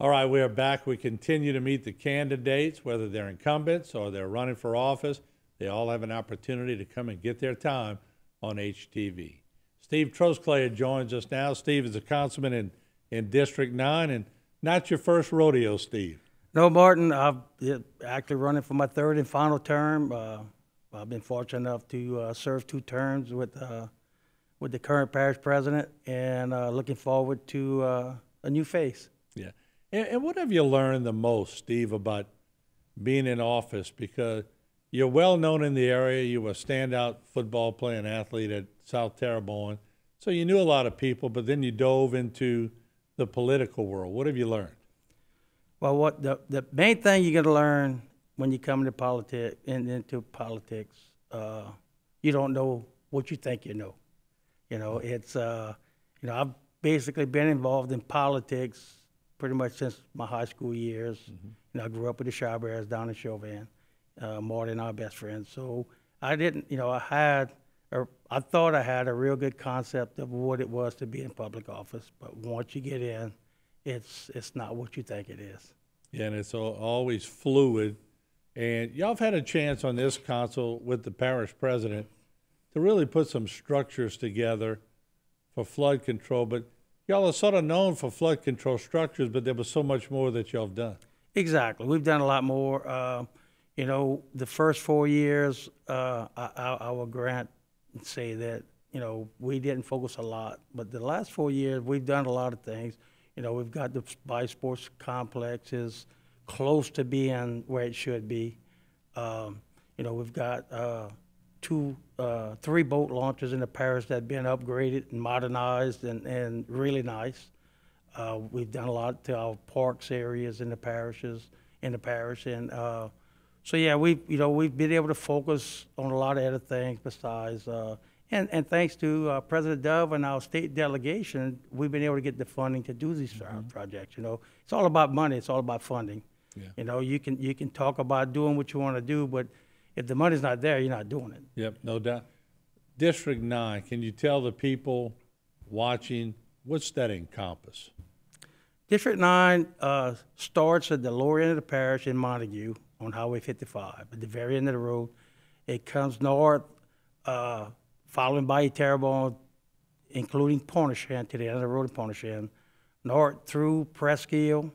All right, we are back. We continue to meet the candidates, whether they're incumbents or they're running for office. They all have an opportunity to come and get their time on HTV. Steve Trosclair joins us now. Steve is a councilman in District 9, and not your first rodeo, Steve. No, Martin. I'm actually running for my third and final term. I've been fortunate enough to serve two terms with the current parish president, and looking forward to a new face. Yeah. And what have you learned the most, Steve, about being in office? Because you're well known in the area. You were a standout football playing athlete at South Terrebonne. So you knew a lot of people, but then you dove into the political world. What have you learned? Well, what the main thing you're going to learn when you come into politics, you don't know what you think you know. You know, it's, you know, I've basically been involved in politics pretty much since my high school years. Mm-hmm. You know, I grew up with the Sharbears down in Chauvin, Marty and our best friends. So I didn't, you know, I thought I had a real good concept of what it was to be in public office, but once you get in, it's not what you think it is. Yeah, and it's always fluid. And y'all have had a chance on this council with the parish president to really put some structures together for flood control, but y'all are sort of known for flood control structures, but there was so much more that y'all have done. Exactly. We've done a lot more. You know, the first 4 years, I will grant and say that, you know, we didn't focus a lot. But the last 4 years, we've done a lot of things. You know, we've got the bi-sports complex is close to being where it should be. You know, we've got three boat launches in the parish that have been upgraded and modernized and really nice. We've done a lot to our parks areas in the parishes, and so yeah, we've been able to focus on a lot of other things besides, and thanks to President Dove and our state delegation, we've been able to get the funding to do these projects. You know, it's all about money, it's all about funding. Yeah. You know, you can talk about doing what you want to do, but if the money's not there, you're not doing it. Yep, no doubt. District 9, can you tell the people watching, what's that encompass? District 9 starts at the lower end of the parish in Montague on Highway 55, at the very end of the road. It comes north, following Bayou Terrebonne, including Pointe-aux-Chenes, to the end of the road in Pointe-aux-Chenes, north through Preskill,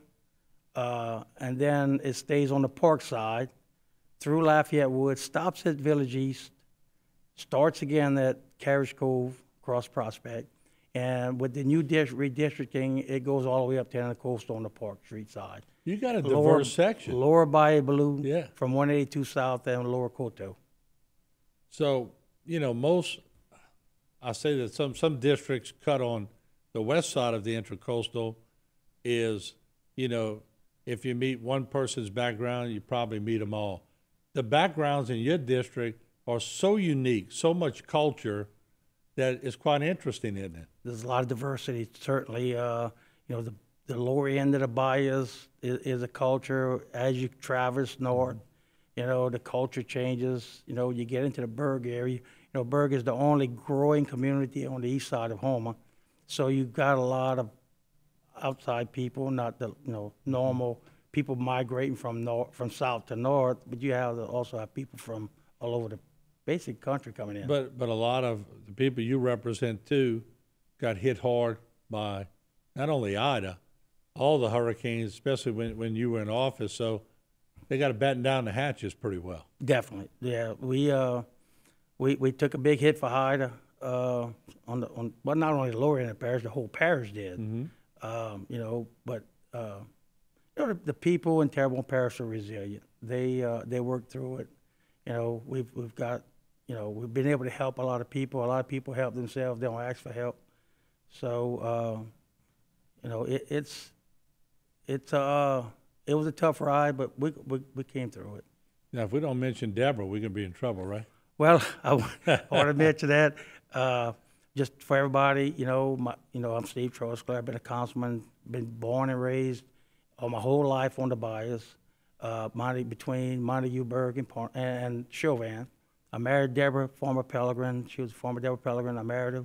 and then it stays on the park side, through Lafayette Woods, stops at Village East, starts again at Carriage Cove, across Prospect, and with the new redistricting, it goes all the way up to Intracoastal on the Park Street side. You got a diverse section. Lower Bayou Blue, yeah, from 182 South and Lower Coteau. So, you know, I say that some districts cut on the west side of the Intracoastal is, you know, if you meet one person's background, you probably meet them all. The backgrounds in your district are so unique, so much culture, that it's quite interesting, isn't it? There's a lot of diversity, certainly. You know, the lower end of the bayou is a culture. As you traverse north, you know, the culture changes. You know, you get into the Berg area. You know, Berg is the only growing community on the east side of Houma. So you've got a lot of outside people, not the, you know, normal people migrating from south to north, but you also have people from all over the basic country coming in. But a lot of the people you represent too got hit hard by not only Ida, all the hurricanes, especially when you were in office. So they got to batten down the hatches pretty well. Definitely, yeah. We took a big hit for Ida well, not only the lower end of the parish, the whole parish did. Mm-hmm. You know, but. You know, the people in Terrebonne Parish are resilient. They work through it. You know, we've got, you know, we've been able to help a lot of people. A lot of people help themselves. They don't ask for help. So, you know, it was a tough ride, but we came through it. Now, if we don't mention Deborah, we're gonna be in trouble, right? Well, I want to mention that just for everybody. You know, I'm Steve Trosclair. I've been a councilman, been born and raised my whole life on the bayous, between Montague, Berg, and Chauvin. I married Deborah, former Pellegrin. She was former Deborah Pellegrin. I married her.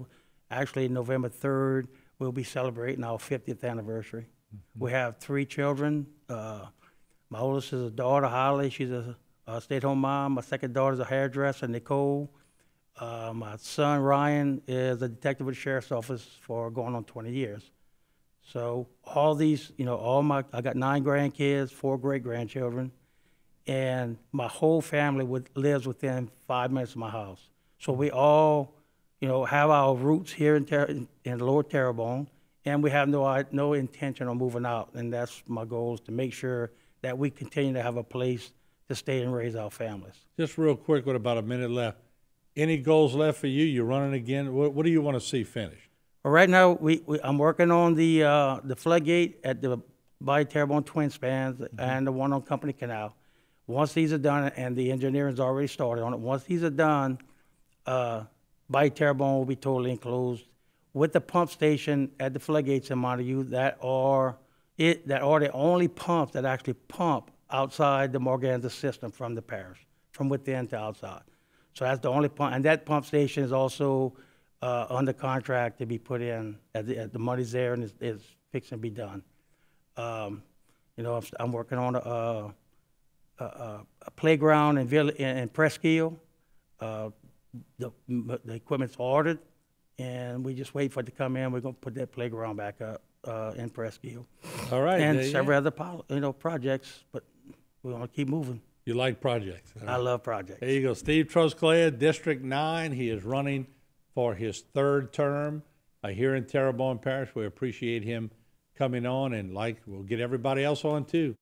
Actually, November 3rd, we'll be celebrating our 50th anniversary. Mm-hmm. We have three children. My oldest is a daughter, Holly. She's a stay-at-home mom. My second daughter is a hairdresser, Nicole. My son, Ryan, is a detective with the sheriff's office for going on 20 years. So all these, you know, I got 9 grandkids, 4 great-grandchildren, and my whole family lives within 5 minutes of my house. So we all, you know, have our roots here in Lower Terrebonne, and we have no intention of moving out. And that's my goal, is to make sure that we continue to have a place to stay and raise our families. Just real quick, with about a minute left, any goals left for you? You're running again. What do you want to see finished? Well, right now, I'm working on the floodgate at the Bayou Terrebonne Twin Spans, mm-hmm. and the one on Company Canal. Once these are done, and the engineering's already started on it, once these are done, Bayou Terrebonne will be totally enclosed with the pump station at the floodgates in Montague that are the only pumps that actually pump outside the Morganza system from the parish, from within to outside. So that's the only pump, and that pump station is also under contract to be put in. The money's there, and it's fixing to be done. You know, I'm working on a playground in Villa, in Preskill. The equipment's ordered, and we just wait for it to come in. We're gonna put that playground back up in Preskill. All right, and several other projects, but we want to keep moving. You like projects. Right? I love projects. There you go. Steve Trosclair, District 9. He is running for his 3rd term here in Terrebonne Parish. We appreciate him coming on, and we'll get everybody else on too.